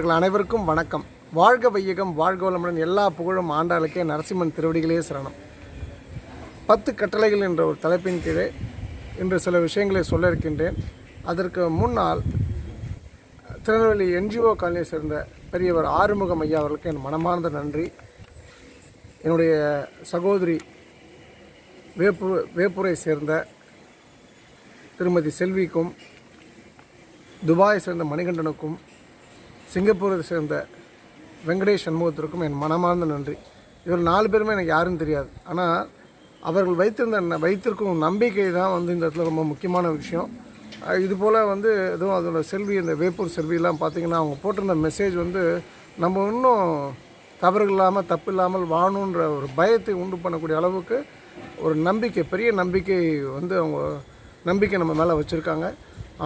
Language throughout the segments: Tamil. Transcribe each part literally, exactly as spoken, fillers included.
அனைவருக்கும் வணக்கம். வாழ்க வையகம், வாழ்க வளமுடன். எல்லா புகழும் ஆண்டாளுக்கே. நரசிம்மன் திருவடிகளே சரணம். பத்து கட்டளைகள் என்ற ஒரு தலைப்பின் கீழே இன்று சில விஷயங்களை சொல்ல இருக்கின்றேன். அதற்கு முன்னால் திருநெல்வேலி என்ஜிஓ காலனியை சேர்ந்த பெரியவர் ஆறுமுகம் ஐயா அவர்களுக்கு என் மனமார்ந்த நன்றி. என்னுடைய சகோதரி வேப்பு வேப்பூரை சேர்ந்த திருமதி செல்விக்கும், துபாயை சேர்ந்த மணிகண்டனுக்கும், சிங்கப்பூரை சேர்ந்த வெங்கடேஷ் சண்முகத்திற்கும் என் மனமார்ந்த நன்றி. இவர் நாலு பேருமே எனக்கு யாரும் தெரியாது. ஆனால் அவர்கள் வைத்திருந்த வைத்திருக்கும் நம்பிக்கை தான் வந்து இந்த இடத்துல ரொம்ப முக்கியமான விஷயம். இதுபோல் வந்து எதுவும் அதோட செல்வி, இந்த வேப்பூர் செல்வியெல்லாம் பார்த்திங்கன்னா அவங்க போட்டிருந்த மெசேஜ் வந்து நம்ம இன்னும் தவறுகள் இல்லாமல் தப்பு இல்லாமல் வாணுன்ற ஒரு பயத்தை உண்டு பண்ணக்கூடிய அளவுக்கு ஒரு நம்பிக்கை, பெரிய நம்பிக்கை வந்து அவங்க நம்பிக்கை நம்ம மேலே வச்சுருக்காங்க.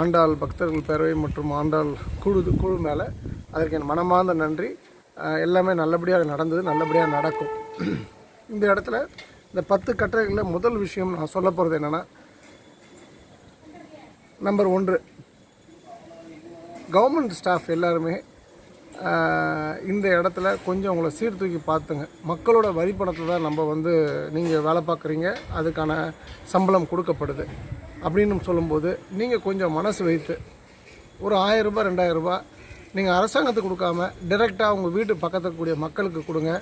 ஆண்டாள் பக்தர்கள் பேரவை மற்றும் ஆண்டாள் குழு குழு மேலே அதற்கு என் மனமார்ந்த நன்றி. எல்லாமே நல்லபடியாக நடந்தது, நல்லபடியாக நடக்கும். இந்த இடத்துல இந்த பத்து கட்டளைகளில் முதல் விஷயம் நான் சொல்ல போகிறது என்னென்னா, நம்பர் ஒன்று, கவர்மெண்ட் ஸ்டாஃப் எல்லாருமே இந்த இடத்துல கொஞ்சம் உங்களை சீர்தூக்கி பார்த்துங்க. மக்களோட வரி பணத்தை தான் நம்ம வந்து நீங்கள் வேலை பார்க்குறீங்க, அதுக்கான சம்பளம் கொடுக்கப்படுது அப்படின்னு சொல்லும்போது நீங்கள் கொஞ்சம் மனசு வைத்து ஒரு ஆயிரம் ரூபாய் ரெண்டாயிரம் ரூபாய் நீங்கள் அரசாங்கத்துக்கு கொடுக்காமல் டைரெக்டாக உங்கள் வீட்டு பக்கத்தில் கூடிய மக்களுக்கு கொடுங்க.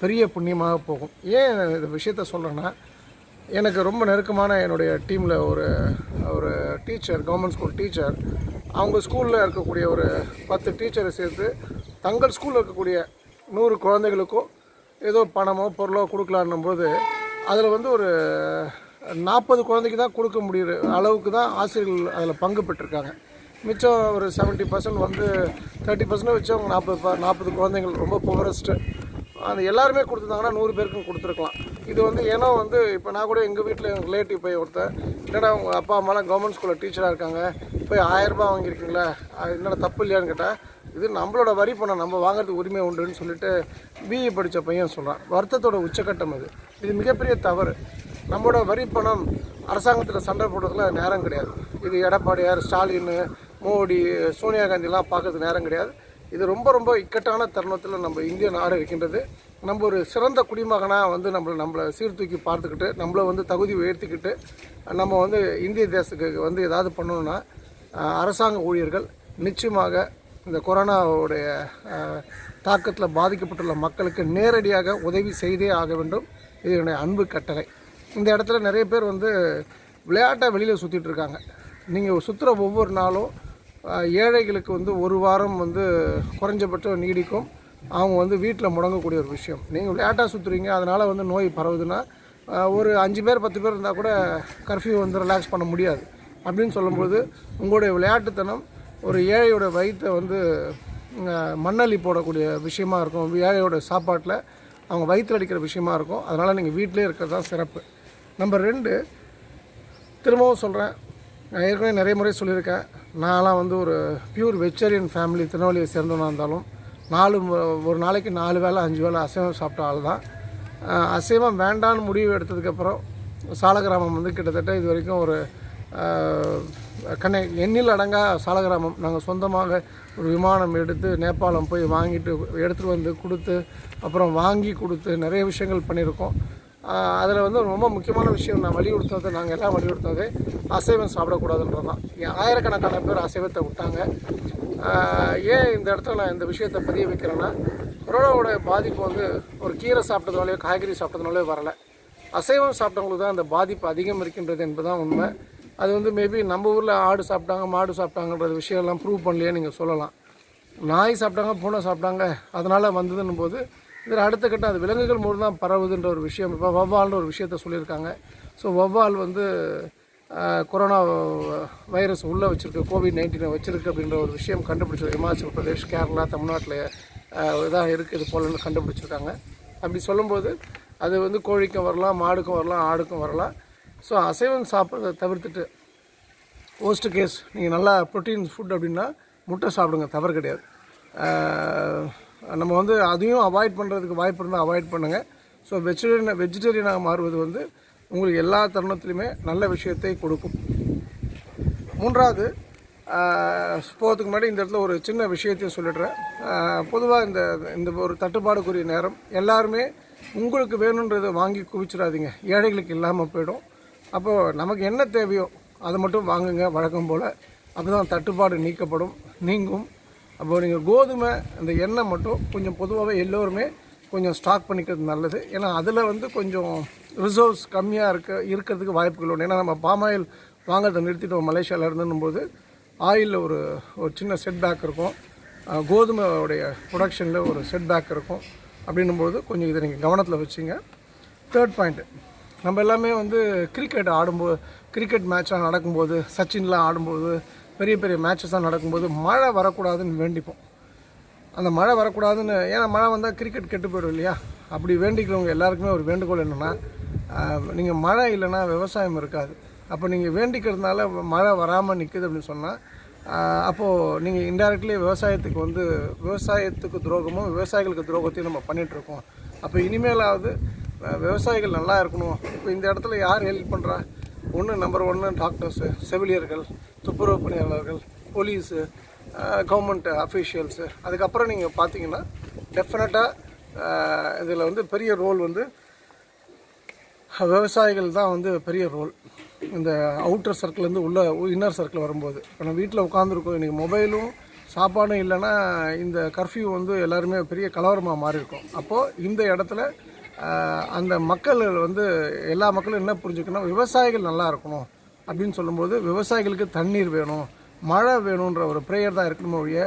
பெரிய புண்ணியமாக போகும். ஏன் இந்த விஷயத்த சொல்கிறேன்னா, எனக்கு ரொம்ப நெருக்கமான என்னுடைய டீமில் ஒரு ஒரு டீச்சர், கவர்மெண்ட் ஸ்கூல் டீச்சர், அவங்க ஸ்கூலில் இருக்கக்கூடிய ஒரு பத்து டீச்சரை சேர்த்து தங்கள் ஸ்கூலில் இருக்கக்கூடிய நூறு குழந்தைகளுக்கும் ஏதோ பணமோ பொருளோ கொடுக்கலான்னும்போது அதில் வந்து ஒரு நாற்பது குழந்தைக்கு தான் கொடுக்க முடியுற அளவுக்கு தான் ஆசிரியர்கள் அதில் பங்கு பெற்றிருக்காங்க. மிச்சம் ஒரு செவன்ட்டி பர்சன்ட் வந்து தேர்ட்டி பர்சன்ட் வச்சு அவங்க நாற்பது ப நாற்பது குழந்தைகள் ரொம்ப புவரஸ்ட்டு, அந்த எல்லாருமே கொடுத்துருந்தாங்கன்னா நூறு பேருக்கும் கொடுத்துருக்கலாம். இது வந்து ஏன்னா வந்து இப்போ நான் கூட எங்கள் வீட்டில் எங்கள் ரிலேட்டிவ் போய் ஒருத்தர், என்னடா அவங்க அப்பா அம்மாலாம் கவர்மெண்ட் ஸ்கூலில் டீச்சராக இருக்காங்க, போய் ஆயிரரூபா வாங்கியிருக்கீங்களா, அது என்னடா தப்பு இல்லையான்னு கேட்டால், இது நம்மளோட வரி பணம், நம்ம வாங்குறதுக்கு உரிமை உண்டுன்னு சொல்லிட்டு பிஇ படித்த பையன் சொல்கிறான். வருத்தத்தோட உச்சக்கட்டம் அது. இது மிகப்பெரிய தவறு. நம்மளோட வரி பணம் அரசாங்கத்தில் சண்டை போடுறதுல நேரம் கிடையாது. இது எடப்பாடியார், ஸ்டாலின், மோடி, சோனியா காந்திலாம் பார்க்கறதுக்கு நேரம் கிடையாது. இது ரொம்ப ரொம்ப இக்கட்டான தருணத்தில் நம்ம இந்திய நாடு இருக்கின்றது. நம்ம ஒரு சிறந்த குடிமகனாக வந்து நம்மளை நம்மளை சீர்தூக்கி பார்த்துக்கிட்டு, நம்மளை வந்து தகுதி உயர்த்திக்கிட்டு, நம்ம வந்து இந்திய தேசத்துக்கு வந்து ஏதாவது பண்ணணுன்னா அரசாங்க ஊழியர்கள் நிச்சயமாக இந்த கொரோனாவுடைய தாக்கத்தில் பாதிக்கப்பட்டுள்ள மக்களுக்கு நேரடியாக உதவி செய்தே ஆக வேண்டும். இது என்னுடைய அன்பு கட்டளை. இந்த இடத்துல நிறைய பேர் வந்து விளையாட்டை வெளியில் சுற்றிட்டு இருக்காங்க. நீங்கள் சுற்றுற ஒவ்வொரு நாளும் ஏழைகளுக்கு வந்து ஒரு வாரம் வந்து குறைஞ்சபட்சம் நீடிக்கும். அவங்க வந்து வீட்டில் முடங்கக்கூடிய ஒரு விஷயம். நீங்கள் விளையாட்டாக சுற்றுறீங்க, அதனால் வந்து நோய் பரவுதுன்னா ஒரு அஞ்சு பேர் பத்து பேர் இருந்தால் கூட கர்ஃப்யூ வந்து ரிலாக்ஸ் பண்ண முடியாது. அப்படின்னு சொல்லும்போது உங்களுடைய விளையாட்டுத்தனம் ஒரு ஏழையோட வயிற்றை வந்து மண்ணள்ளி போடக்கூடிய விஷயமா இருக்கும். ஏழையோட சாப்பாட்டில் அவங்க வயிற்றில் அடிக்கிற விஷயமா இருக்கும். அதனால் நீங்கள் வீட்டிலே இருக்கிறது தான் சிறப்பு. நம்பர் ரெண்டு, திரும்பவும் சொல்கிறேன், நான் ஏற்கனவே நிறைய முறை சொல்லியிருக்கேன், நான்லாம் வந்து ஒரு பியூர் வெஜிடேரியன் ஃபேமிலி, திருநெல்வேலியை சேர்ந்தவனாக இருந்தாலும் நாலு ஒரு நாளைக்கு நாலு வேளை அஞ்சு வேளை அசைவம் சாப்பிட்ட ஆள் தான். அசைவம் வேண்டான்னு முடிவு எடுத்ததுக்கப்புறம் சாலகிராமம் வந்து கிட்டத்தட்ட இது வரைக்கும் ஒரு கண்ணை எண்ணில் அடங்கா சாலகிராமம் நாங்கள் சொந்தமாக ஒரு விமானம் எடுத்து நேபாளம் போய் வாங்கிட்டு எடுத்துகிட்டு வந்து கொடுத்து, அப்புறம் வாங்கி கொடுத்து நிறைய விஷயங்கள் பண்ணியிருக்கோம். அதில் வந்து ரொம்ப முக்கியமான விஷயம் நான் வலியுறுத்தது, நாங்கள் எல்லாம் வலியுறுத்தது அசைவம் சாப்பிடக்கூடாதுன்றது தான். ஆயிரக்கணக்கான பேர் அசைவத்தை விட்டாங்க. ஏன் இந்த இடத்துல நான் இந்த விஷயத்தை பதிய வைக்கிறேன்னா, கொரோனாவோட பாதிப்பு வந்து ஒரு கீரை சாப்பிட்டதுனாலே காய்கறி சாப்பிட்டதுனாலே வரலை, அசைவம் சாப்பிட்டவங்களுக்கு தான் அந்த பாதிப்பு அதிகம் இருக்கின்றது என்பதுதான் உண்மை. அது வந்து மேபி நம்ம ஊரில் ஆடு சாப்பிட்டாங்க மாடு சாப்பிட்டாங்கன்றது விஷயம்லாம் ப்ரூவ் பண்ணலையே நீங்கள் சொல்லலாம். நாய் சாப்பிட்டாங்க பூனை சாப்பிட்டாங்க அதனால் வந்ததுன்னும் போது இதில் அடுத்த கட்டம் அது விலங்குகள் மூலம் தான் பரவுதுன்ற ஒரு விஷயம். இப்போ வௌவால்னு ஒரு விஷயத்த சொல்லியிருக்காங்க. ஸோ வௌவால் வந்து கொரோனா வைரஸ் உள்ளே வச்சுருக்கு, கோவிட் நைன்டீனை வச்சுருக்கு அப்படின்ற ஒரு விஷயம் கண்டுபிடிச்சிருக்கு. இமாச்சல் பிரதேஷ், கேரளா, தமிழ்நாட்டில் இதாக இருக்குது இது போலன்னு கண்டுபிடிச்சிருக்காங்க. அப்படி சொல்லும்போது அது வந்து கோழிக்கும் வரலாம், மாடுக்கும் வரலாம், ஆடுக்கும் வரலாம். ஸோ அசைவம் சாப்பிட்றத தவிர்த்துட்டு ஓஸ்ட் கேஸ் நீங்கள் நல்லா ப்ரோட்டீன் ஃபுட் அப்படின்னா முட்டை சாப்பிடுங்க, தவறு கிடையாது. நம்ம வந்து அதையும் அவாய்ட் பண்ணுறதுக்கு வாய்ப்பு இருந்தால் அவாய்ட் பண்ணுங்கள். ஸோ வெஜிடேரியன் வெஜிடேரியனாக மாறுவது வந்து உங்களுக்கு எல்லா தருணத்துலையுமே நல்ல விஷயத்தை கொடுக்கும். மூன்றாவது, போகிறதுக்கு முன்னாடி இந்த இடத்துல ஒரு சின்ன விஷயத்தையும் சொல்லிடுறேன். பொதுவாக இந்த இந்த ஒரு தட்டுப்பாடுக்குரிய நேரம் எல்லாருமே உங்களுக்கு வேணுன்றதை வாங்கி குவிச்சிடாதீங்க, ஏழைகளுக்கு இல்லாமல் போயிடும். அப்போது நமக்கு என்ன தேவையோ அதை மட்டும் வாங்குங்க வழக்கம் போல். அப்போ தான் தட்டுப்பாடு நீக்கப்படும், நீங்கும். அப்போது நீங்கள் கோதுமை அந்த எண்ணெய் மட்டும் கொஞ்சம் பொதுவாகவே எல்லோருமே கொஞ்சம் ஸ்டாக் பண்ணிக்கிறது நல்லது. ஏன்னா அதில் வந்து கொஞ்சம் ரிசர்வ்ஸ் கம்மியாக இருக்க இருக்கிறதுக்கு வாய்ப்புகள் உண்டு. ஏன்னா நம்ம பாம் ஆயில் வாங்கிறத நிறுத்திட்டோம் மலேசியாவில் இருந்துன்னும்போது ஆயிலில் ஒரு ஒரு சின்ன செட்பேக் இருக்கும், கோதுமையோடைய ப்ரொடக்ஷனில் ஒரு செட்பேக் இருக்கும். அப்படின்னும்போது கொஞ்சம் இதை நீங்கள் கவனத்தில் வச்சுங்க. தேர்ட் பாயிண்ட்டு, நம்ம எல்லாமே வந்து கிரிக்கெட் ஆடும்போது கிரிக்கெட் மேட்ச்சாக நடக்கும்போது சச்சின்லாம் ஆடும்போது பெரிய பெரிய மேட்சஸ்லாம் நடக்கும்போது மழை வரக்கூடாதுன்னு வேண்டிப்போம். அந்த மழை வரக்கூடாதுன்னு, ஏன்னா மழை வந்தால் கிரிக்கெட் கெட்டு போயிடும் இல்லையா? அப்படி வேண்டிக்கிறவங்க எல்லாருக்குமே ஒரு வேண்டுகோள் என்னென்னா, நீங்கள் மழை இல்லைன்னா விவசாயம் இருக்காது. அப்போ நீங்கள் வேண்டிக்கிறதுனால மழை வராமல் நிற்குது அப்படின்னு சொன்னால் அப்போது நீங்கள் இன்டைரக்ட்லி விவசாயத்துக்கு வந்து விவசாயத்துக்கு துரோகமும் விவசாயிகளுக்கு துரோகத்தையும் நம்ம பண்ணிகிட்ருக்கோம். அப்போ இனிமேலாவது விவசாயிகள் நல்லா இருக்கணும். இப்போ இந்த இடத்துல யார் ஹெல்ப் பண்ணுறா? ஒன்று நம்பர் ஒன்று டாக்டர்ஸு, செவிலியர்கள், துப்புரவு பணியாளர்கள், போலீஸு, கவர்மெண்ட் அஃபீஷியல்ஸு. அதுக்கப்புறம் நீங்கள் பார்த்தீங்கன்னா டெஃபினட்டாக இதில் வந்து பெரிய ரோல் வந்து விவசாயிகள் தான் வந்து பெரிய ரோல். இந்த அவுட்டர் சர்க்கிள்லேருந்து உள்ள இன்னர் சர்க்கிள் வரும்போது இப்போ நம்ம வீட்டில் உட்காந்துருக்கோம், இன்றைக்கி மொபைலும் சாப்பாடும் இல்லைன்னா இந்த கர்ஃப்யூ வந்து எல்லாருமே பெரிய கலவரமாக மாறியிருக்கும். அப்போது இந்த இடத்துல அந்த மக்கள் வந்து எல்லா மக்களும் என்ன புரிஞ்சுக்கணும், விவசாயிகள் நல்லா இருக்கணும் அப்படின்னு சொல்லும்போது விவசாயிகளுக்கு தண்ணீர் வேணும், மழை வேணுன்ற ஒரு ப்ரேயர் தான் இருக்கணுமோ ஒழிய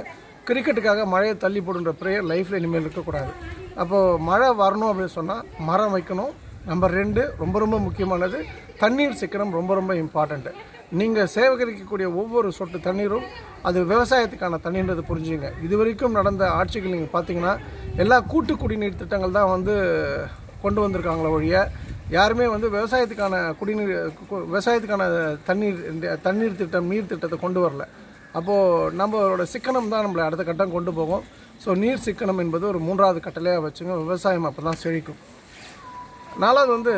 கிரிக்கெட்டுக்காக மழையை தள்ளி போடுன்ற ப்ரேயர் லைஃப்பில் இனிமேல் இருக்கக்கூடாது. அப்போது மழை வரணும் அப்படின்னு சொன்னால் மரம் வைக்கணும். நம்பர் ரெண்டு ரொம்ப ரொம்ப முக்கியமானது, தண்ணீர் சிக்கனம் ரொம்ப ரொம்ப இம்பார்ட்டண்ட்டு. நீங்கள் சேகரிக்கக்கூடிய ஒவ்வொரு சொட்டு தண்ணீரும் அது விவசாயத்துக்கான தண்ணீர்ன்றது புரிஞ்சுங்க. இது வரைக்கும் நடந்த ஆட்சிகள் நீங்கள் பார்த்தீங்கன்னா எல்லா கூட்டு குடிநீர் திட்டங்கள் தான் வந்து கொண்டு வந்திருக்காங்களே ஒழிய யாருமே வந்து விவசாயத்துக்கான குடிநீர் விவசாயத்துக்கான தண்ணீர் தண்ணீர் திட்டம் நீர் திட்டத்தை கொண்டு வரல. அப்போது நம்மளோட சிக்கனம் தான் நம்மளை அடுத்த கட்டம் கொண்டு போகும். ஸோ நீர் சிக்கனம் என்பது ஒரு மூன்றாவது கட்டளையாக வச்சுங்க, விவசாயம் அப்போ தான் செழிக்கும். நாலாவது வந்து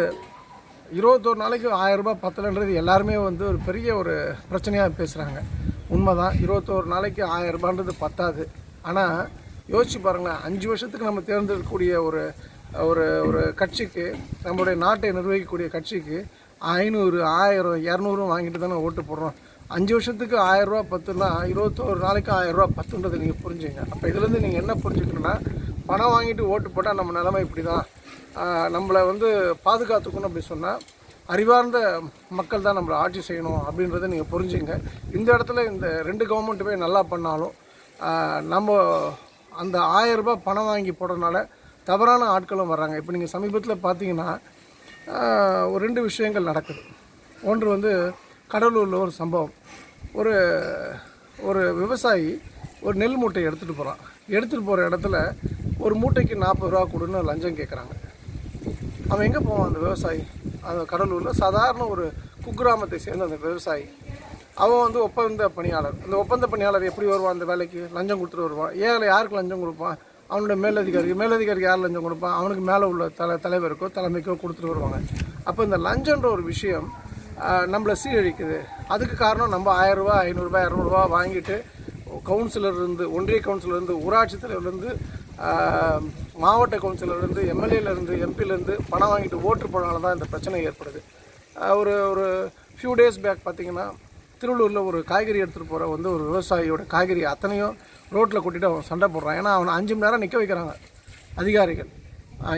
இருபத்தோரு நாளைக்கு ஆயிரம் ரூபாய் பத்தலைன்றது எல்லாருமே வந்து ஒரு பெரிய ஒரு பிரச்சனையாக பேசுகிறாங்க. உண்மை தான், இருபத்தோரு நாளைக்கு ஆயிரம் ரூபான்றது பத்தாது. ஆனால் யோசிச்சு பாருங்களேன், அஞ்சு வருஷத்துக்கு நம்ம தேர்ந்தெடுக்கக்கூடிய ஒரு ஒரு ஒரு கட்சிக்கு, நம்மளுடைய நாட்டை நிர்வகிக்கக்கூடிய கட்சிக்கு ஐநூறு ஆயிரம் இரநூறும் வாங்கிட்டு தானே ஓட்டு போடுறோம். அஞ்சு வருஷத்துக்கு ஆயிரம் ரூபா பத்துன்னா இருபத்தோரு நாளைக்கு ஆயிரம் ரூபா பத்துன்றது நீங்கள் புரிஞ்சுங்க. அப்போ இதுலேருந்து நீங்கள் என்ன புரிஞ்சுக்கணுன்னா, பணம் வாங்கிட்டு ஓட்டு போட்டால் நம்ம நிலைமை இப்படி தான், நம்மளை வந்து பாதுகாத்துக்கணும் அப்படி சொன்னால் அறிவார்ந்த மக்கள் தான் நம்மளை ஆட்சி செய்யணும் அப்படின்றத நீங்கள் புரிஞ்சுங்க. இந்த இடத்துல இந்த ரெண்டு கவர்மெண்ட்டுமே நல்லா பண்ணாலும் நம்ம அந்த ஆயிரம் ரூபாய் பணம் வாங்கி போடுறதுனால தவறான ஆட்களும் வர்றாங்க. இப்போ நீங்கள் சமீபத்தில் பார்த்தீங்கன்னா ஒரு ரெண்டு விஷயங்கள் நடக்குது. ஒன்று வந்து கடலூரில் ஒரு சம்பவம், ஒரு ஒரு விவசாயி ஒரு நெல் மூட்டை எடுத்துகிட்டு போகிறான். எடுத்துகிட்டு போகிற இடத்துல ஒரு மூட்டைக்கு நாற்பது ரூபா கொடுன்னு லஞ்சம் கேட்குறாங்க. அவன் எங்கே போவான்? அந்த விவசாயி அந்த கடலூரில் சாதாரண ஒரு குக்கிராமத்தை சேர்ந்த அந்த விவசாயி, அவன் வந்து ஒப்பந்த பணியாளர். அந்த ஒப்பந்த பணியாளர் எப்படி வருவான்? அந்த வேலைக்கு லஞ்சம் கொடுத்துட்டு வருவான். ஏன் யாருக்கு லஞ்சம் கொடுப்பான்? அவனோட மேலதிகாரிக்கு. மேலதிகாரிக்கு யார் லஞ்சம் கொடுப்பான்? அவனுக்கு மேலே உள்ள தலை தலைவருக்கோ தலைமைக்கோ கொடுத்துட்டு வருவாங்க. அப்போ இந்த லஞ்சன்ற ஒரு விஷயம் நம்மளை சீரழிக்குது. அதுக்கு காரணம் நம்ம ஆயிரம் ரூபா ஐநூறுரூபா இரநூறுவா வாங்கிட்டு கவுன்சிலர்லேருந்து ஒன்றிய கவுன்சிலர்லேருந்து ஊராட்சி தலைவர்லேருந்து மாவட்ட கவுன்சிலர்லேருந்து எம்எல்ஏலேருந்து எம்பிலேருந்து பணம் வாங்கிட்டு ஓட்டு போனால தான் இந்த பிரச்சனை ஏற்படுது. ஒரு ஒரு ஃபியூ டேஸ் பேக் பார்த்திங்கன்னா திருவள்ளூரில் ஒரு காய்கறி எடுத்துகிட்டு போகிற வந்து ஒரு விவசாயியோட காய்கறி அத்தனையும் ரோட்டில் கூட்டிகிட்டு அவன் சண்டை போடுறான். ஏன்னா அவனை அஞ்சு மணி நேரம் நிற்க வைக்கிறாங்க அதிகாரிகள்.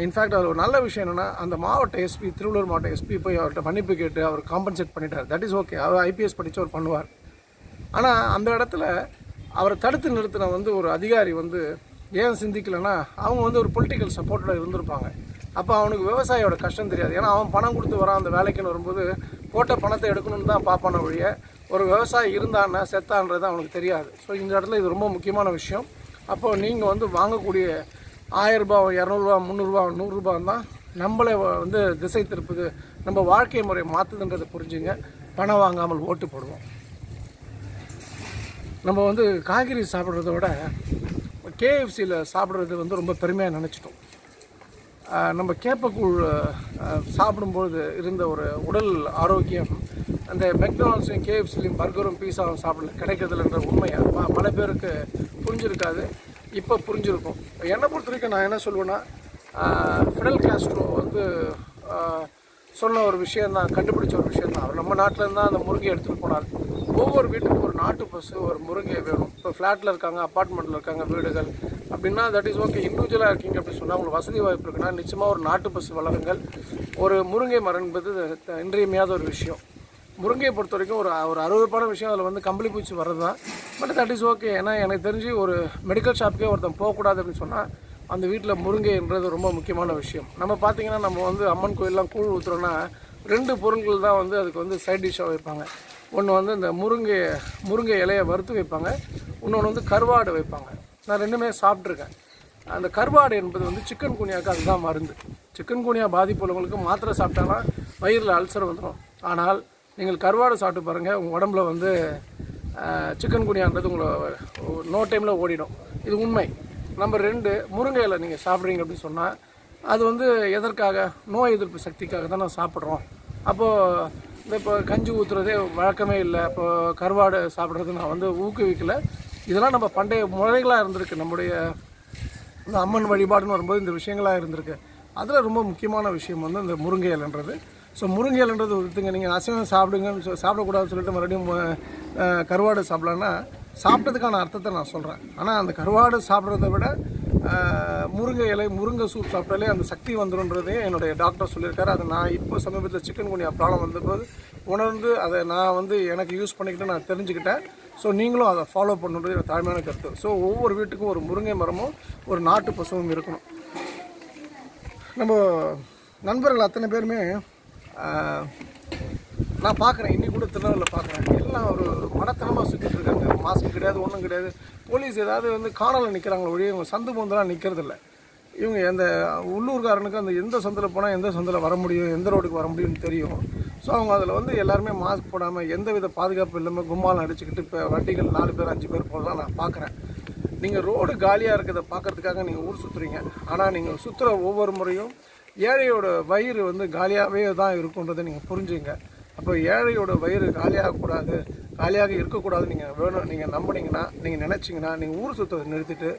இன்ஃபேக்ட் அது ஒரு நல்ல விஷயம் என்னென்னா, அந்த மாவட்ட எஸ்பி திருவள்ளூர் மாவட்ட எஸ்பி போய் அவர்கிட்ட மன்னிப்பு கேட்டு அவர் காம்பன்சேட் பண்ணிட்டார். தட் இஸ் ஓகே, அவர் ஐபிஎஸ் படித்தவர் பண்ணுவார். ஆனால் அந்த இடத்துல அவரை தடுத்து நிறுத்தின வந்து ஒரு அதிகாரி வந்து ஏன் சிந்திக்கலைன்னா, அவங்க வந்து ஒரு பொலிட்டிக்கல் சப்போர்ட்டில் இருந்திருப்பாங்க. அப்போ அவனுக்கு விவசாயியோட கஷ்டம் தெரியாது. ஏன்னா அவன் பணம் கொடுத்து வரான் அந்த வேலைக்குன்னு வரும்போது போட்ட பணத்தை எடுக்கணும்னு தான் பார்ப்பான ஒழிய ஒரு விவசாயி இருந்தான்னா செத்தான்றது அவனுக்கு தெரியாது. ஸோ இந்த இடத்துல இது ரொம்ப முக்கியமான விஷயம். அப்போது நீங்கள் வந்து வாங்கக்கூடிய ஆயிரரூபா இரநூறுவா முந்நூறுரூவா நூறுரூபா தான் நம்மளை வந்து திசை திருப்புது, நம்ம வாழ்க்கை முறை மாற்றுதுன்றதை புரிஞ்சுங்க. பணம் வாங்காமல் ஓட்டு போடுவோம். நம்ம வந்து காய்கறி சாப்பிட்றத விட கேஎஃப்சியில் சாப்பிட்றது வந்து ரொம்ப பெருமையாக நினச்சிட்டோம். நம்ம கேப்பக்கூழ் சாப்பிடும்போது இருந்த ஒரு உடல் ஆரோக்கியம் அந்த மெக்டொனால்ட்ஸ் கேஎஃப்சிலையும் பர்கரும் பீஸாவும் சாப்பிட கிடைக்கிறதுலன்ற உண்மையை ப பல பேருக்கு புரிஞ்சிருக்காது. இப்போ புரிஞ்சிருக்கும். என்னை பொறுத்த வரைக்கும் நான் என்ன சொல்லுவேன்னா, ஃபிடல் காஸ்ட்ரோ வந்து சொன்ன ஒரு விஷயந்தான், கண்டுபிடிச்ச ஒரு விஷயந்தான். அவர் நம்ம நாட்டிலேருந்தான் அந்த முருங்கை எடுத்துகிட்டு போனார். ஒவ்வொரு வீட்டுக்கும் ஒரு நாட்டு பசு ஒரு முருங்கை வேணும். இப்போ ஃப்ளாட்டில் இருக்காங்க, அப்பார்ட்மெண்ட்டில் இருக்காங்க, வீடுகள் அப்படின்னா தட் இஸ் ஓகே. இண்டிவிஜுவலாக இருக்கீங்க அப்படின்னு சொன்னால் உங்களுக்கு வசதி வாய்ப்பு இருக்குன்னா நிச்சயமாக ஒரு நாட்டு பசு வளருங்கள். ஒரு முருங்கை மரம் என்பது இன்றியமையாத ஒரு விஷயம். முருங்கையை பொறுத்த வரைக்கும் ஒரு ஒரு அறுபதுப்பான விஷயம் அதில் வந்து கம்பளி பூச்சி வர்றது தான். But that is okay. ஏன்னா எனக்கு தெரிஞ்சு ஒரு மெடிக்கல் ஷாப்புக்கே ஒருத்தன் போகக்கூடாது அப்படின்னு சொன்னால் அந்த வீட்டில் முருங்கைன்றது ரொம்ப முக்கியமான விஷயம். நம்ம பார்த்திங்கன்னா நம்ம வந்து அம்மன் கோயிலெலாம் கூழ் ஊற்றுறோன்னா ரெண்டு பொருட்கள் தான் வந்து அதுக்கு வந்து சைட் டிஷ்ஷாக வைப்பாங்க. ஒன்று வந்து இந்த முருங்கை முருங்கை இலையை வறுத்து வைப்பாங்க, இன்னொன்று வந்து கருவாடு வைப்பாங்க. நான் ரெண்டுமே சாப்பிட்ருக்கேன். அந்த கருவாடு என்பது வந்து சிக்கன் குனியாவுக்கு அதுதான் மருந்து. சிக்கன் குனியா பாதிப்பு உள்ளவங்களுக்கு மாத்திரை சாப்பிட்டாங்கன்னா வயிறில் அல்சர் வந்துடும். ஆனால் நீங்கள் கருவாடு சாப்பிட்டு பாருங்கள், உங்கள் உடம்புல வந்து சிக்கன் குனியான்றது உங்களை நோ டைமில் ஓடிடும். இது உண்மை. நம்பர் ரெண்டு, முருங்கை இலை நீங்கள் சாப்பிட்றீங்க அப்படின்னு சொன்னால் அது வந்து எதற்காக, நோய் எதிர்ப்பு சக்திக்காக தான் நான் சாப்பிட்றோம். அப்போது இந்த இப்போ கஞ்சி ஊற்றுறதே வழக்கமே இல்லை, இப்போ கருவாடு சாப்பிட்றது நான் வந்து ஊக்குவிக்கலை. இதெல்லாம் நம்ம பண்டைய முறைகளாக இருந்திருக்கு, நம்முடைய இந்த அம்மன் வழிபாடுன்னு வரும்போது இந்த விஷயங்களாக இருந்திருக்கு. அதில் ரொம்ப முக்கியமான விஷயம் வந்து இந்த முருங்கை இலைன்றது. ஸோ முருங்கை இலைன்றது ஒருத்துங்க நீங்கள் அசைவம் சாப்பிடுங்கன்னு சொ சாப்பிடக்கூடாதுன்னு சொல்லிட்டு மறுபடியும் கருவாடு சாப்பிட்லான்னா சாப்பிட்டதுக்கான அர்த்தத்தை நான் சொல்கிறேன். ஆனால் அந்த கருவாடு சாப்பிட்றத விட முருங்கை இலை முருங்கை சூப் சாப்பிட்டாலே அந்த சக்தி வந்துடும்ன்றதையும் என்னுடைய டாக்டர் சொல்லியிருக்காரு. அது நான் இப்போ சமீபத்தில் சிக்கன் குனியா ப்ராப்ளம் வந்தபோது உணர்ந்து அதை நான் வந்து எனக்கு யூஸ் பண்ணிக்கிட்டு நான் தெரிஞ்சுக்கிட்டேன். ஸோ நீங்களும் அதை ஃபாலோ பண்ணுன்றது எனக்கு தாழ்மையான கருத்து. ஸோ ஒவ்வொரு வீட்டுக்கும் ஒரு முருங்கை மரமும் ஒரு நாட்டு பசுவும் இருக்கணும். நம்ம நண்பர்கள் அத்தனை பேருமே நான் பார்க்குறேன், இன்றைக்கி கூட திருநாவில் பார்க்குறேன், எல்லாம் ஒரு மனத்தனமாக சுற்றிட்டு இருக்காங்க. மாஸ்க் கிடையாது, ஒன்றும் கிடையாது. போலீஸ் ஏதாவது வந்து காணலில் நிற்கிறாங்களோ ஒழிய இவங்க சந்து போந்தெல்லாம் நிற்கிறதில்ல. இவங்க எந்த உள்ளூர்காரனுக்கு அந்த எந்த சந்தில் போனால் எந்த சந்தில் வர முடியும், எந்த ரோடுக்கு வர முடியும்னு தெரியும். ஸோ அவங்க அதில் வந்து எல்லாருமே மாஸ்க் போடாமல் எந்தவித பாதுகாப்பு இல்லாமல் கும்மாலம் அடிச்சுக்கிட்டு இப்போ வண்டிகள் நாலு பேர் அஞ்சு பேர் போகலாம் நான் பார்க்குறேன். நீங்கள் ரோடு காலியாக இருக்கிறத பார்க்குறதுக்காக நீங்கள் ஊர் சுற்றுறீங்க. ஆனால் நீங்கள் சுற்றுற ஒவ்வொரு முறையும் ஏழையோட வயிறு வந்து காலியாகவே தான் இருக்குன்றதை நீங்கள் புரிஞ்சுங்க. அப்போ ஏழையோட வயிறு காலியாகக்கூடாது, காலியாக இருக்கக்கூடாது. நீங்கள் வேணும், நீங்கள் நம்பினீங்கன்னா, நீங்கள் நினச்சிங்கன்னா நீங்கள் ஊர் சுத்தத்தை நிறுத்திட்டு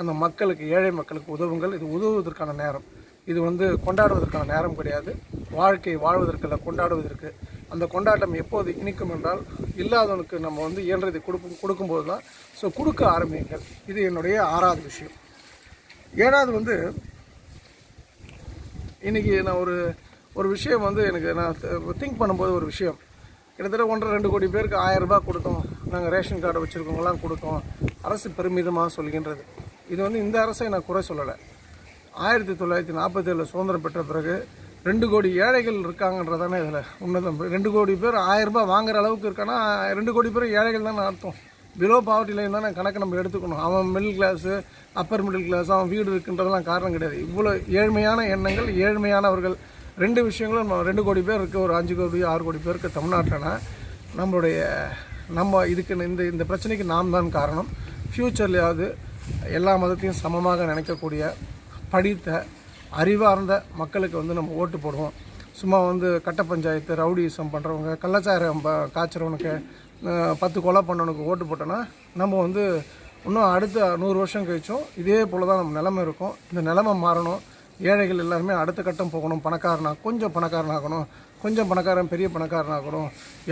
அந்த மக்களுக்கு, ஏழை மக்களுக்கு உதவுங்கள். இது உதவுவதற்கான நேரம். இது வந்து கொண்டாடுவதற்கான நேரம் கிடையாது. வாழ்க்கை வாழ்வதற்கல்ல, கொண்டாடுவதற்கு. அந்த கொண்டாட்டம் எப்போது இனிக்கும் என்றால் இல்லாதவனுக்கு நம்ம வந்து இயன்றதை கொடுப்போம், கொடுக்கும்போது தான். ஸோ கொடுக்க ஆரம்பிங்கள். இது என்னுடைய ஆறாவது விஷயம். ஏழாவது வந்து இன்றைக்கி நான் ஒரு ஒரு விஷயம் வந்து எனக்கு நான் திங்க் பண்ணும்போது ஒரு விஷயம், கிட்டத்தட்ட ஒன்றரை ரெண்டு கோடி பேருக்கு ஆயிரம் ரூபாய் கொடுத்தோம், நாங்கள் ரேஷன் கார்டு வச்சுருக்கவங்களாம் கொடுத்தோம், அரசு பெருமிதமாக சொல்கின்றது. இது வந்து இந்த அரசை நான் குறை சொல்லலை. ஆயிரத்தி தொள்ளாயிரத்தி நாற்பத்தி ஏழில் சுதந்திரம் பெற்ற பிறகு ரெண்டு கோடி ஏழைகள் இருக்காங்கன்றதானே இதில் உன்னதம். ரெண்டு கோடி பேர் ஆயிரம் ரூபாய் வாங்குற அளவுக்கு இருக்கான்னா ரெண்டு கோடி பேர் ஏழைகள் தான் அர்த்தம். பிலோ பாவர்ட்டிலையும் தான் கணக்கு நம்ம எடுத்துக்கணும். அவன் middle class, upper middle class, அவன் வீடு இருக்குன்றதெல்லாம் காரணம் கிடையாது. இவ்வளோ ஏழ்மையான எண்ணங்கள், ஏழ்மையானவர்கள், ரெண்டு விஷயங்களும் நம்ம ரெண்டு கோடி பேர் இருக்குது, ஒரு அஞ்சு கோடி ஆறு கோடி பேருக்கு தமிழ்நாட்டில்னா நம்மளுடைய நம்ம இதுக்கு இந்த இந்த பிரச்சனைக்கு நாம் தான் காரணம். ஃப்யூச்சர்லையாவது எல்லா மதத்தையும் சமமாக நினைக்கக்கூடிய படித்த அறிவார்ந்த மக்களுக்கு வந்து நம்ம ஓட்டு போடுவோம். சும்மா வந்து கட்ட பஞ்சாயத்து ரவுடிசம் பண்ணுறவங்க, கள்ளச்சாரம் ப காய்ச்சறவனுக்கு, பத்து கொலை பண்ணவனுக்கு ஓட்டு போட்டோன்னா நம்ம வந்து இன்னும் அடுத்த நூறு வருஷம் கழிச்சும் இதே போல் தான் நம்ம நிலைமை இருக்கும். இந்த நிலைமை மாறணும். ஏழைகள் எல்லாருமே அடுத்த கட்டம் போகணும். பணக்காரனா கொஞ்சம் பணக்காரனாகணும், கொஞ்சம் பணக்காரன் பெரிய பணக்காரனாகணும்,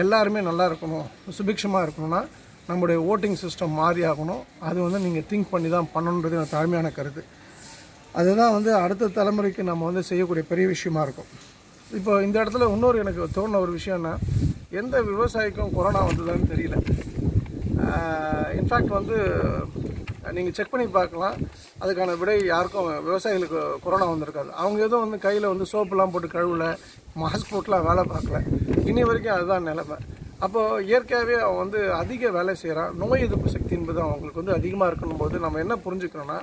எல்லாருமே நல்லா இருக்கணும், சுபிக்ஷமாக இருக்கணும்னா நம்முடைய ஓட்டிங் சிஸ்டம் மாறி ஆகணும். அது வந்து நீங்கள் திங்க் பண்ணி தான் பண்ணணுன்றது எனக்கு தாழ்மையான கருத்து. அதுதான் வந்து அடுத்த தலைமுறைக்கு நம்ம வந்து செய்யக்கூடிய பெரிய விஷயமா இருக்கும். இப்போ இந்த இடத்துல இன்னொரு எனக்கு தோணுன ஒரு விஷயம்னா, எந்த விவசாயிக்கும் கொரோனா வந்ததுன்னு தெரியல. இன்ஃபேக்ட் வந்து நீங்கள் செக் பண்ணி பார்க்கலாம், அதுக்கான விடை யாருக்கும் விவசாயிகளுக்கு கொரோனா வந்திருக்காது. அவங்க எதுவும் வந்து கையில் வந்து சோப்புலாம் போட்டு கழுவலை, மாஸ்க் போட்டுலாம் வேலை பார்க்கல. இனி வரைக்கும் அதுதான் நிலைமை. அப்போது இயற்கையாகவே அவன் வந்து அதிக வேலை செய்கிறான். நோய் எதிர்ப்பு சக்தி என்பது அவங்களுக்கு வந்து அதிகமாக இருக்கணும் போது நம்ம என்ன புரிஞ்சுக்கணும்னா,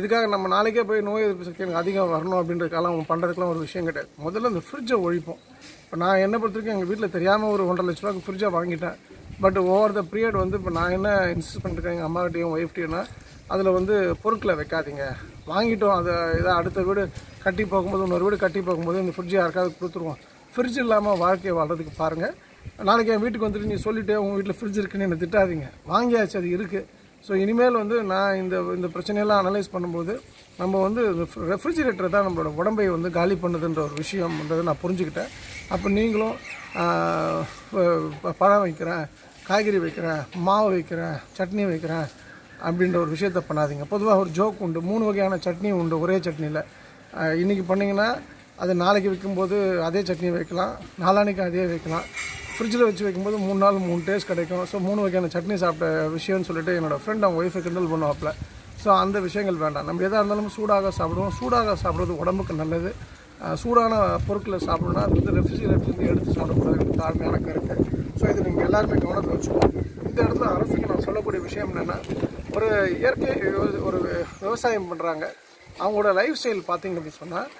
இதுக்காக நம்ம நாளைக்கே போய் நோய் எதிர்ப்பு சக்தி எனக்கு அதிகம் வரணும் அப்படின்றதுக்காக அவங்க பண்ணுறதுக்கெலாம் ஒரு விஷயம் கிடையாது. முதல்ல இந்த ஃப்ரிட்ஜை ஒழிப்போம். இப்போ நான் என்ன பொறுத்தவரைக்கும் எங்கள் வீட்டில் தெரியாமல் ஒரு ஒன்றரை லட்ச ரூபாய்க்கு ஃப்ரிட்ஜை வாங்கிட்டேன். பட் ஓவர் த பீரியட் வந்து இப்போ நான் என்ன இன்சிஸ்ட் பண்ணிருக்கேன் எங்கள் அம்மாக்கிட்டையும் ஒய்ஃப்டையும்னா, அதில் வந்து பொருட்களை வைக்காதீங்க. வாங்கிட்டோம் அதை இதை அடுத்த வீடு கட்டி போகும்போது, இன்னொரு வீடு கட்டி போகும்போது இந்த ஃப்ரிட்ஜ் யாருக்காவது கொடுத்துருவோம். ஃப்ரிட்ஜ் இல்லாமல் வாழ்க்கையை வாழ்கிறதுக்கு பாருங்கள். நாளைக்கு என் வீட்டுக்கு வந்துட்டு நீ சொல்லிவிட்டு உங்கள் வீட்டில் ஃப்ரிட்ஜ் இருக்குன்னு என்னை திட்டாதீங்க, வாங்கியாச்சு அது இருக்குது. ஸோ இனிமேல் வந்து நான் இந்த இந்த பிரச்சனையெல்லாம் அனலைஸ் பண்ணும்போது நம்ம வந்து ரெஃப்ரிஜிரேட்டர் தான் நம்மளோட உடம்பை வந்து காலி பண்ணுதுன்ற ஒரு விஷயம்ன்றதை நான் புரிஞ்சுக்கிட்டேன். அப்போ நீங்களும் பழம் வைக்கிறேன், காய்கறி வைக்கிறேன், மாவு வைக்கிறேன், சட்னி வைக்கிறேன் அப்படின்ற ஒரு விஷயத்த பண்ணாதீங்க. பொதுவாக ஒரு ஜோக் உண்டு, மூணு வகையான சட்னி உண்டு ஒரே சட்னியில். இன்றைக்கி பண்ணிங்கன்னா அது நாளைக்கு வைக்கும்போது அதே சட்னி வைக்கலாம், நாளானிக்கு அதே வைக்கலாம், ஃப்ரிட்ஜில் வச்சு வைக்கும்போது மூணு நாள் மூணு டேஸ்ட் கிடைக்கும். ஸோ மூணு வகையான சட்னி சாப்பிட்ட விஷயம்னு சொல்லிட்டு என்னோடய ஃப்ரெண்ட் அவங்க ஒய்ஃபை கிண்டல் பண்ணுவாப்பில். ஸோ அந்த விஷயங்கள் வேண்டாம். நம்ம எதாக இருந்தாலும் சூடாக சாப்பிடுவோம், சூடாக சாப்பிட்றது உடம்புக்கு நல்லது. சூடான பொருட்களை சாப்பிடணும்னா அது வந்து ரெஃப்ரிஜிரேட்டர்லேருந்து எடுத்து சாப்பிடக்கூடாது, தாழ்மையான கருத்து. ஸோ இது நீங்கள் எல்லாருமே கவனத்தில் வச்சுக்கோங்க. இந்த இடத்துல அரசுக்கு நான் சொல்லக்கூடிய விஷயம் என்னென்னா, ஒரு இயற்கை ஒரு விவசாயம் பண்ணுறாங்க, அவங்களோட லைஃப் ஸ்டைல் பார்த்திங்க அப்படின்னு சொன்னால்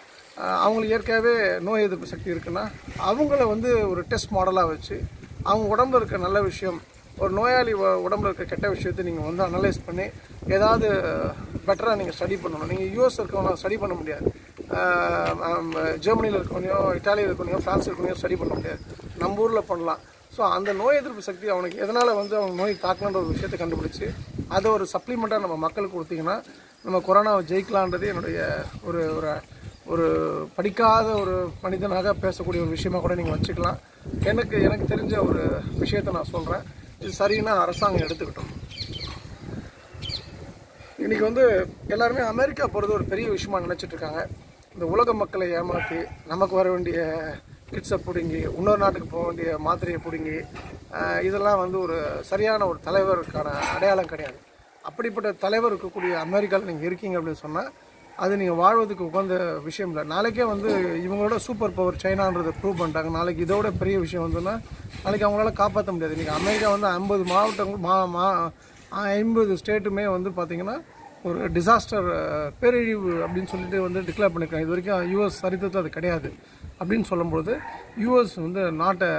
அவங்களுக்கு இயற்கையாகவே நோய் எதிர்ப்பு சக்தி இருக்குன்னா அவங்கள வந்து ஒரு டெஸ்ட் மாடலாக வச்சு அவங்க உடம்புல இருக்க நல்ல விஷயம், ஒரு நோயாளி உடம்புல இருக்க கெட்ட விஷயத்தை நீங்கள் வந்து அனலைஸ் பண்ணி ஏதாவது பெட்டராக நீங்கள் ஸ்டடி பண்ணணும். நீங்கள் யூஎஸ் இருக்கவங்க ஸ்டடி பண்ண முடியாது, ஜெர்மனியில் இருக்கவனையோ இட்டாலியில் இருக்கவனையோ ஃப்ரான்ஸ் இருக்கவனையோ ஸ்டடி பண்ண முடியாது, நம்ம ஊரில் பண்ணலாம். ஸோ அந்த நோய் எதிர்ப்பு சக்தி அவனுக்கு எதனால் வந்து அவங்க நோய் தாக்கணுன்ற ஒரு விஷயத்தை கண்டுபிடிச்சி அதை ஒரு சப்ளிமெண்ட்டாக நம்ம மக்களுக்கு கொடுத்தீங்கன்னா நம்ம கொரோனாவை ஜெயிக்கலான்றது என்னுடைய ஒரு ஒரு ஒரு படிக்காத ஒரு மனிதனாக பேசக்கூடிய ஒரு விஷயமாக கூட நீங்கள் வச்சுக்கலாம். எனக்கு எனக்கு தெரிஞ்ச ஒரு விஷயத்த நான் சொல்கிறேன், இது சரின்னா அரசாங்கம் எடுத்துக்கிட்டோம். இன்றைக்கி வந்து எல்லாருமே அமெரிக்கா போகிறது ஒரு பெரிய விஷயமா நினச்சிட்டு இருக்காங்க. இந்த உலக மக்களை ஏமாற்றி நமக்கு வர வேண்டிய கிட்ஸை பிடுங்கி இன்னொரு நாட்டுக்கு போக வேண்டிய மாத்திரையை பிடுங்கி இதெல்லாம் வந்து ஒரு சரியான ஒரு தலைவருக்கான அடையாளம் கிடையாது. அப்படிப்பட்ட தலைவர் இருக்கக்கூடிய அமெரிக்காவில் நீங்கள் இருக்கீங்க அப்படின்னு சொன்னால் அது நீங்கள் வாழ்வதுக்கு உகந்த விஷயம் இல்லை. நாளைக்கே வந்து இவங்களோட சூப்பர் பவர் சைனான்றதை ப்ரூவ் பண்ணிட்டாங்க, நாளைக்கு இதோட பெரிய விஷயம் வந்துன்னா நாளைக்கு அவங்களால காப்பாற்ற முடியாது. இன்றைக்கி அமெரிக்கா வந்து ஐம்பது மாவட்டங்கள் மா மா ஐம்பது ஸ்டேட்டுமே வந்து பார்த்திங்கன்னா ஒரு டிசாஸ்டர் பேரழிவு அப்படின்னு சொல்லிட்டு வந்து டிக்ளேர் பண்ணியிருக்காங்க. இது வரைக்கும் யூஎஸ் சரித்திரத்தில் அது கிடையாது. அப்படின்னு சொல்லும்போது யூஎஸ் வந்து not a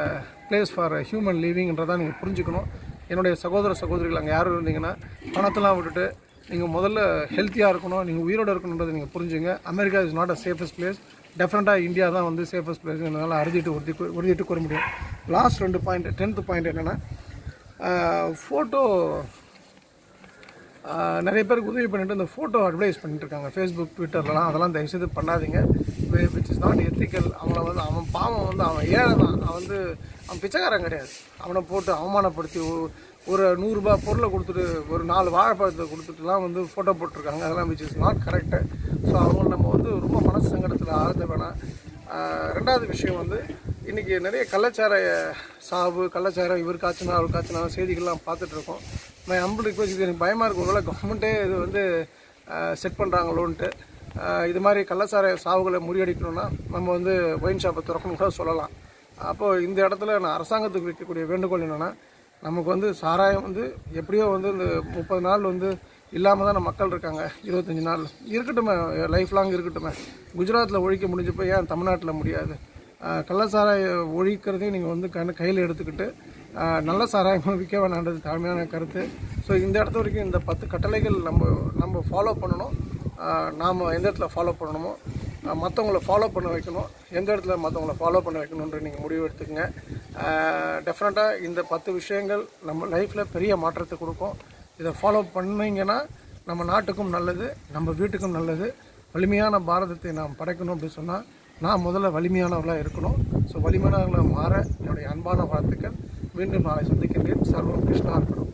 place for human லிவிங்ன்றதான் நீங்கள் புரிஞ்சுக்கணும். என்னுடைய சகோதர சகோதரிகள் அங்கே யாரும் இருந்தீங்கன்னா பணத்தெல்லாம் விட்டுட்டு நீங்கள் முதல்ல ஹெல்த்தியாக இருக்கணும், நீங்கள் உயிரோடு இருக்கணுன்றதை நீங்கள் புரிஞ்சுங்க. America is not a safest place, டெஃபினட்டாக இந்தியா தான் வந்து சேஃபஸ்ட் பிளேஸ்ன்றதுனால அறுதிட்டு உறுதி உறுதிட்டு கூற முடியும். லாஸ்ட் ரெண்டு பாயிண்ட், டென்த்து பாயிண்ட் என்னென்னா, ஃபோட்டோ நிறைய பேருக்கு உதவி பண்ணிவிட்டு இந்த ஃபோட்டோ அட்வைஸ் பண்ணிட்டுருக்காங்க ஃபேஸ்புக் ட்விட்டர்லாம். அதெல்லாம் தயவுசெய்து பண்ணாதீங்க, விச் இஸ் நாட் எத்திக்கல். அவனை வந்து அவன் பாவம் வந்து அவன் ஏழை தான், அவன் வந்து அவன் பிச்சைக்காரன் கிடையாது. அவனை போட்டு அவமானப்படுத்தி ஒரு நூறுரூபா பொருளை கொடுத்துட்டு ஒரு நாலு வாழைப்பழத்தை கொடுத்துட்டுலாம் வந்து ஃபோட்டோ போட்டிருக்காங்க. அதெல்லாம் which is not correct. So அவங்க நம்ம வந்து ரொம்ப மனசு சங்கடத்தில் ஆழ்ந்த வேணாம். ரெண்டாவது விஷயம் வந்து இன்றைக்கி நிறைய கள்ளச்சாராய சாவு, கள்ளச்சாரம் இவர் காய்ச்சினா அவர் காய்ச்சினா செய்திகள்லாம் பார்த்துட்ருக்கோம். நான் அம்புல் ரிக்வஸ்ட், எனக்கு பயமாக இருக்கும் ஒருவேளை கவர்மெண்ட்டே இது வந்து செட் பண்ணுறாங்களோன்ட்டு. இது மாதிரி கள்ளச்சாராய சாவுகளை முறியடிக்கணும்னா நம்ம வந்து ஒயின் ஷாப்பை திறக்கணும் கூட சொல்லலாம். அப்போது இந்த இடத்துல நான் அரசாங்கத்துக்கு வைக்கக்கூடிய வேண்டுகோள் என்னென்னா, நமக்கு வந்து சாராயம் வந்து எப்படியோ வந்து இந்த முப்பது நாள் வந்து இல்லாமல் தான் மக்கள் இருக்காங்க, இருபத்தஞ்சி நாள் இருக்கட்டும், லைஃப் லாங் இருக்கட்டும். குஜராத்தில் ஒழிக்க முடிஞ்சப்போ ஏன் தமிழ்நாட்டில் முடியாது? கள்ளச்சாராய ஒழிக்கிறதையும் நீங்கள் வந்து கண் கையில் எடுத்துக்கிட்டு நல்ல சாராயமும் விற்க வேண்டான்றது தாழ்மையான கருத்து. ஸோ இந்த இடத்து வரைக்கும் இந்த பத்து கட்டளைகள் நம்ம நம்ம ஃபாலோ பண்ணணும். நாம் எந்த இடத்துல ஃபாலோ பண்ணணுமோ மற்றவங்கள ஃபாலோ பண்ண வைக்கணும், எந்த இடத்துல மற்றவங்கள ஃபாலோ பண்ண வைக்கணுன்ற நீங்கள் முடிவு எடுத்துக்கங்க. டெஃபினட்டாக இந்த பத்து விஷயங்கள் நம்ம லைஃப்பில் பெரிய மாற்றத்தை கொடுக்கும். இதை ஃபாலோ பண்ணிங்கன்னா நம்ம நாட்டுக்கும் நல்லது, நம்ம வீட்டுக்கும் நல்லது. வலிமையான பாரதத்தை நாம் படைக்கணும் அப்படின்னு சொன்னால் நான் முதல்ல வலிமையானவர்களாக இருக்கணும். ஸோ வலிமையானவர்களாக மாற என்னுடைய அன்பான வாழ்த்துக்கள். மீண்டும் நாளை சந்திக்கின்றேன். சர்வம் கிருஷ்ணா.